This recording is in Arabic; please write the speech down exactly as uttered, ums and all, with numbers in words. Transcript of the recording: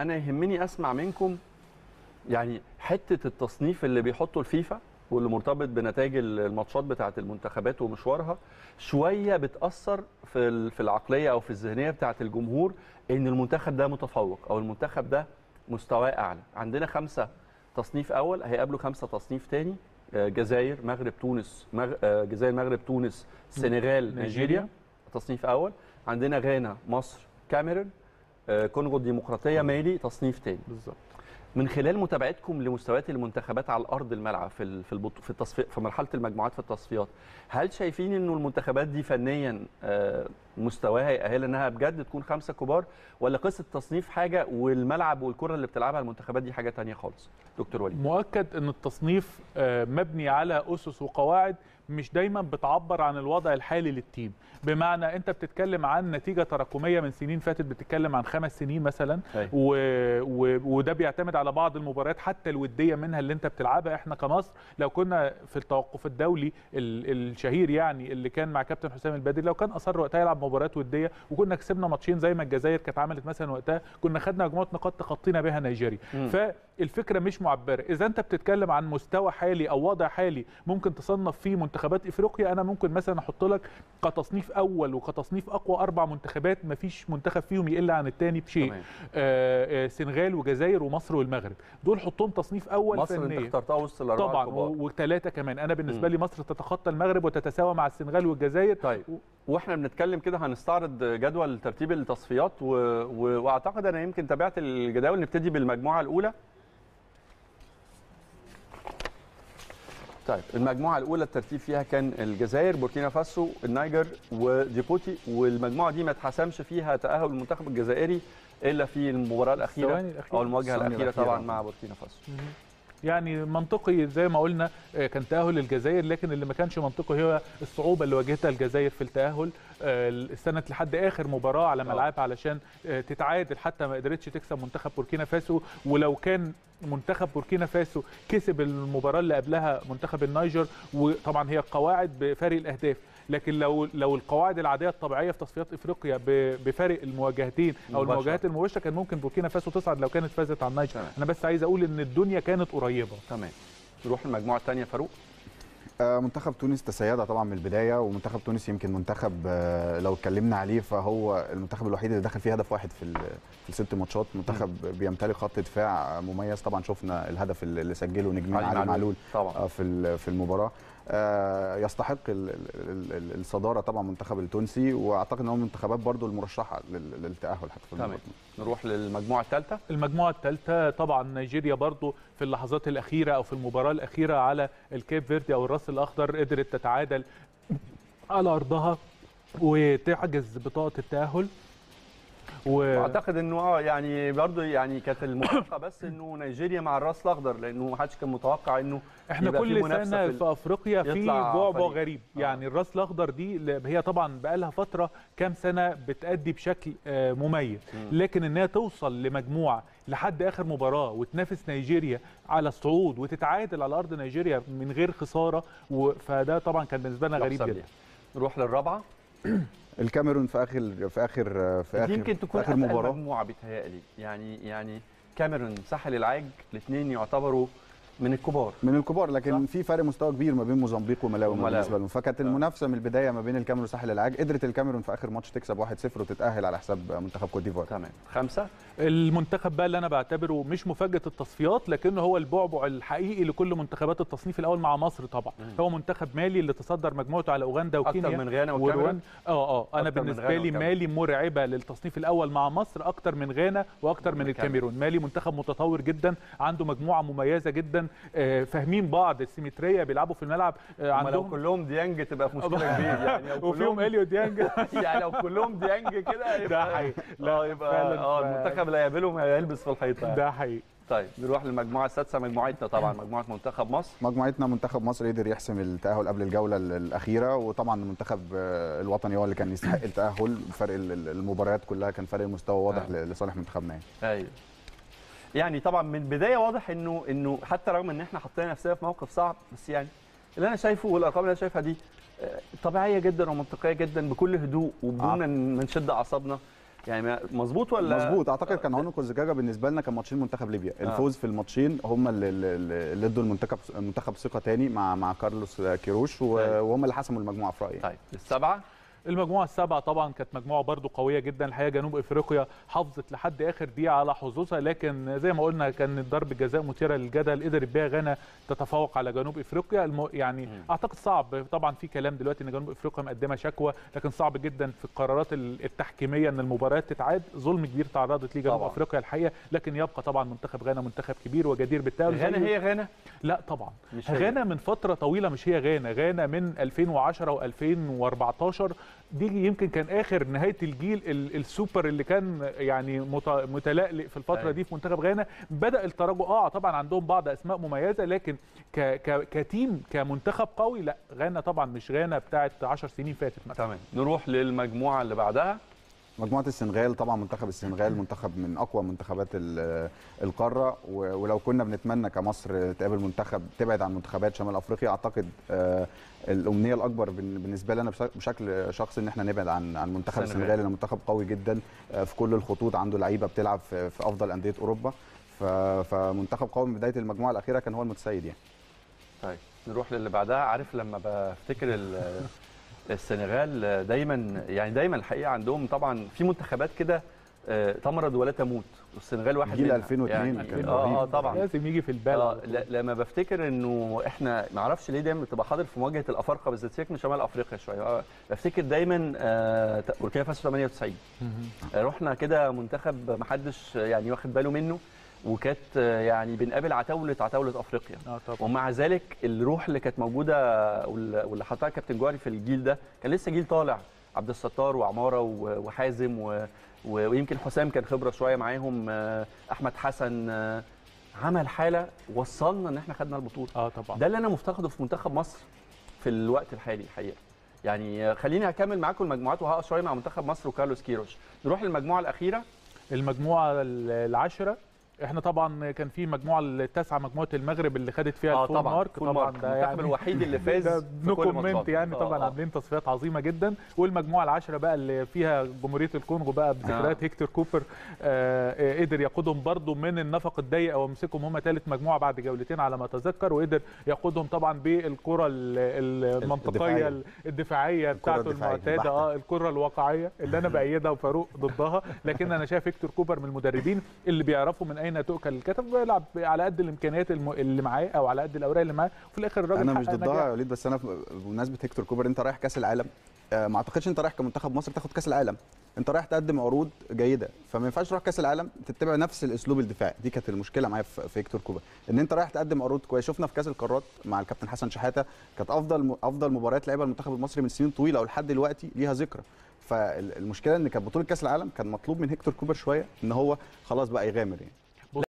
انا يهمني اسمع منكم يعني حته التصنيف اللي بيحطه الفيفا واللي مرتبط بنتائج الماتشات بتاعت المنتخبات ومشوارها شويه بتاثر في في العقليه او في الذهنيه بتاعت الجمهور ان المنتخب ده متفوق او المنتخب ده مستواه اعلى. عندنا خمسه تصنيف اول هيقابلوا خمسه تصنيف ثاني: جزائر، مغرب، تونس، مغ... جزائر، مغرب، تونس، سنغال، نيجيريا تصنيف اول. عندنا غانا، مصر، كاميرون، كونغو الديمقراطية، مالي تصنيف ثاني. بالظبط. من خلال متابعتكم لمستويات المنتخبات على ارض الملعب في في البط... في التصفيات في مرحله المجموعات في التصفيات، هل شايفين انه المنتخبات دي فنيا مستواها يأهل انها بجد تكون خمسه كبار، ولا قصه التصنيف حاجه والملعب والكره اللي بتلعبها المنتخبات دي حاجه ثانيه خالص؟ دكتور وليد. مؤكد ان التصنيف مبني على اسس وقواعد مش دايما بتعبر عن الوضع الحالي للتيم، بمعنى انت بتتكلم عن نتيجه تراكميه من سنين فاتت، بتتكلم عن خمس سنين مثلا و... و... وده بيعتمد على بعض المباريات حتى الوديه منها اللي انت بتلعبها. احنا كمصر لو كنا في التوقف الدولي الشهير يعني اللي كان مع كابتن حسام البدري، لو كان اصر وقتها يلعب مباريات وديه وكنا كسبنا ماتشين زي ما الجزائر كانت عملت مثلا وقتها، كنا خدنا مجموعه نقاط تخطينا بها نيجيريا. فالفكره مش معبره. اذا انت بتتكلم عن مستوى حالي او وضع حالي ممكن تصنف فيه منتخبات افريقيا، انا ممكن مثلا احط لك كتصنيف اول وكتصنيف اقوى اربع منتخبات ما فيش منتخب فيهم يقل عن الثاني بشيء. آه سنغال وجزائر ومصر والمغرب، دول حطهم تصنيف اول. مصر فنية. انت اخترتها وسط الاربعه طبعا وثلاثه كمان. انا بالنسبه م. لي مصر تتخطى المغرب وتتساوى مع السنغال والجزائر. طيب و... واحنا بنتكلم كده هنستعرض جدول ترتيب التصفيات و... و... واعتقد انا يمكن تابعت الجداول. نبتدي بالمجموعه الاولى. طيب المجموعة الأولى الترتيب فيها كان الجزائر، بوركينا فاسو، النايجر وديبوتي، والمجموعة دي ما اتحسمش فيها تأهل المنتخب الجزائري إلا في المباراة الأخيرة الأخير. أو المواجهة الأخيرة, الأخيرة طبعا مع بوركينا فاسو. يعني منطقي زي ما قلنا كان تأهل الجزائر، لكن اللي ما كانش منطقي هي الصعوبة اللي واجهتها الجزائر في التأهل. استنت لحد آخر مباراة على ملعبها علشان تتعادل، حتى ما قدرتش تكسب منتخب بوركينا فاسو. ولو كان منتخب بوركينا فاسو كسب المباراة اللي قبلها منتخب النيجر، وطبعا هي القواعد بفارق الأهداف، لكن لو لو القواعد العاديه الطبيعيه في تصفيات افريقيا بفارق المواجهتين او المواجهات المباشره كان ممكن بوركينا فاسو تصعد لو كانت فازت على النيجر. انا بس عايز اقول ان الدنيا كانت قريبه. تمام، نروح المجموعه الثانيه. فاروق. آه منتخب تونس تسيدها طبعا من البدايه، ومنتخب تونس يمكن منتخب آه لو اتكلمنا عليه فهو المنتخب الوحيد اللي دخل فيه هدف واحد في في الست ماتشات. منتخب بيمتلك خط دفاع مميز، طبعا شفنا الهدف اللي سجله نجمين علي المعلول آه في في المباراه. يستحق الصداره طبعا منتخب التونسي، واعتقد ان هو من المنتخبات برضو المرشحه للتاهل حتى في المباراه. نروح للمجموعه الثالثه. المجموعه الثالثه طبعا نيجيريا برضو في اللحظات الاخيره او في المباراه الاخيره على الكيب فيردي او الراس الاخضر قدرت تتعادل على ارضها وتحجز بطاقه التاهل. واعتقد انه اه يعني برضه يعني كانت المفاجاه بس انه نيجيريا مع الراس الاخضر، لانه ما حدش كان متوقع انه احنا كل سنه في, في افريقيا في بعبع غريب. آه. يعني الراس الاخضر دي هي طبعا بقى لها فتره كام سنه بتأدي بشكل مميز، لكن انها توصل لمجموعه لحد اخر مباراه وتنافس نيجيريا على الصعود وتتعادل على ارض نيجيريا من غير خساره، فده طبعا كان بالنسبه لنا غريب جدا. نروح للرابعه. الكاميرون في اخر في اخر في اخر يمكن تكون اخر مباراه مجموعه بيتهيألي يعني يعني كاميرون ساحل العاج الاثنين يعتبروا من الكبار من الكبار لكن صح. في فرق مستوى كبير ما بين موزمبيق وملاوي بالنسبه لهم، فكانت المنافسه من البدايه ما بين الكاميرون وساحل العاج. قدرت الكاميرون في اخر ماتش تكسب واحد صفر وتتاهل على حساب منتخب كوت ديفوار. تمام. خمسه. المنتخب بقى اللي انا بعتبره مش مفاجاه التصفيات، لكنه هو البعبع الحقيقي لكل منتخبات التصنيف الاول مع مصر طبعا. مم. هو منتخب مالي اللي تصدر مجموعته على اوغندا وكينيا اكتر من غانا والكاميرون. اه اه انا بالنسبه لي مالي مرعبه للتصنيف الاول مع مصر اكتر من غانا واكتر من الكاميرون. مالي منتخب متطور جدا، عنده مجموعه مميزه جدا، فاهمين بعض، السيمتريه بيلعبوا في الملعب. عندهم لو كلهم ديانج تبقى في مشكله كبيره يعني، لو وفيهم اليو ديانج يعني لو كلهم ديانج كده يبقى لا يبقى اه المنتخب لا يقابلهم هيلبس في الحيطه. ده حقيقي. طيب نروح للمجموعه السادسه. مجموعتنا طبعا مجموعه منتخب مصر. مجموعتنا منتخب مصر قدر يحسم التاهل قبل الجوله الاخيره، وطبعا المنتخب الوطني هو اللي كان يستحق التاهل. فرق المباريات كلها كان فرق المستوى واضح لصالح منتخبنا. ايوه يعني طبعا من البدايه واضح انه انه حتى رغم ان احنا حطينا نفسنا في موقف صعب، بس يعني اللي انا شايفه والارقام اللي انا شايفها دي طبيعيه جدا ومنطقيه جدا بكل هدوء وبدون ما نشد اعصابنا. يعني مظبوط ولا مظبوط؟ اعتقد كان عنق الزجاجه بالنسبه لنا كان ماتشين منتخب ليبيا، الفوز في الماتشين هم اللي ادوا المنتخب المنتخب ثقه تاني مع مع كارلوس كيروش، وهم اللي حسموا المجموعه في رايي. طيب السبعه، المجموعه السابعه طبعا كانت مجموعه برضو قويه جدا الحقيقه. جنوب افريقيا حافظت لحد اخر دقيقه على حظوظها، لكن زي ما قلنا كان ضربه جزاء مثيره للجدل قدرت بيها غانا تتفوق على جنوب افريقيا. الم... يعني م. اعتقد صعب، طبعا في كلام دلوقتي ان جنوب افريقيا مقدمه شكوى، لكن صعب جدا في القرارات التحكيميه ان المباريات تتعاد. ظلم كبير تعرضت ليه جنوب طبعا. افريقيا الحقيقه، لكن يبقى طبعا منتخب غانا منتخب كبير وجدير بالتأهل. غانا هي غانا؟ لا طبعا مش هي. غانا من فتره طويله مش هي غانا، غانا من ألفين وعشرة وألفين وأربعتاشر دي يمكن كان اخر نهايه الجيل السوبر اللي كان يعني متلألئ في الفتره دي في منتخب غانا. بدا التراجع، اه طبعا عندهم بعض اسماء مميزه، لكن ك ك كتيم كمنتخب قوي لا، غانا طبعا مش غانا بتاعه عشر سنين فاتت مثلا. تمام، نروح للمجموعه اللي بعدها، مجموعه السنغال. طبعا منتخب السنغال منتخب من اقوى منتخبات القاره، ولو كنا بنتمنى كمصر تقابل منتخب تبعد عن منتخبات شمال افريقيا، اعتقد الامنيه الاكبر بالنسبه لي انا بشكل شخصي ان احنا نبعد عن عن منتخب السنغال، لانه منتخب قوي جدا في كل الخطوط، عنده لعيبه بتلعب في افضل انديه اوروبا، فمنتخب قوي من بدايه المجموعه الاخيره كان هو المتسيد يعني. طيب نروح للي بعدها. عارف لما بفتكر السنغال دايما يعني دايما الحقيقه عندهم طبعا في منتخبات كده تمرض ولا تموت، والسنغال واحد منها. ألفين واتنين يعني كان اه طبعا لازم يجي في البال. آه لما بفتكر انه احنا ما اعرفش ليه دايما بتبقى حاضر في مواجهه الافارقه بالذات، سيبك من شمال افريقيا شويه، آه بفتكر دايما آه بوركينا فاسو تمنية وتسعين آه رحنا كده منتخب ما حدش يعني واخد باله منه، وكانت يعني بنقابل عتاوله عتاوله افريقيا، آه ومع ذلك الروح اللي كانت موجوده واللي حطها كابتن جواري في الجيل ده، كان لسه جيل طالع، عبد الستار وعماره وحازم و... ويمكن حسام كان خبره شويه معاهم، احمد حسن، عمل حاله وصلنا ان احنا خدنا البطوله. اه طبعا ده اللي انا مفتقده في منتخب مصر في الوقت الحالي الحقيقه. يعني خليني اكمل معاكم المجموعات وهقف شويه مع منتخب مصر وكارلوس كيروش. نروح للمجموعه الاخيره، المجموعه العشره. احنا طبعا كان في مجموعه التاسعه، مجموعه المغرب اللي خدت فيها آه الفول طبعا مارك، فول طبعا المنتخب يعني الوحيد اللي فاز في كل الماتشات يعني. آه طبعا آه. عاملين تصفيات عظيمه جدا. والمجموعه العشره بقى اللي فيها جمهوريه الكونغو بقى بذكريات آه. هيكتور كوبر آه قدر يقودهم برضو من النفق الضيق ومسكهم هم ثالث مجموعه بعد جولتين على ما اتذكر، وقدر يقودهم طبعا بالكره المنطقيه الدفاعيه, الدفاعية بتاعته المعتاده، اه الكره الواقعيه اللي انا بايدها وفاروق ضدها، لكن انا شايف هيكتور كوبر من المدربين اللي بيعرفوا من اين تؤكل الكتف، بيلعب على قد الامكانيات اللي معاه او على قد الاوراق اللي معاه، وفي الاخر الراجل. انا مش ضدها يا وليد، بس انا بمناسبه هيكتور كوبر، انت رايح كاس العالم، ما اعتقدش انت رايح كمنتخب مصر تاخد كاس العالم، انت رايح تقدم عروض جيده، فما ينفعش تروح كاس العالم تتبع نفس الاسلوب الدفاعي. دي كانت المشكله معايا في هيكتور كوبر، ان انت رايح تقدم عروض كويسه. شفنا في كاس القارات مع الكابتن حسن شحاته، كانت افضل افضل مباريات لعبها المنتخب المصري من سنين طويله ولحد دلوقتي ليها ذكرى. فالمشكله ان كانت بطوله كاس العالم كان مطلوب من هيكتور كوبر شويه ان هو خلاص بقى يغامر يعني.